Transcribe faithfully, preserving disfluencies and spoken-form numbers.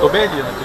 Tô bem ali, né?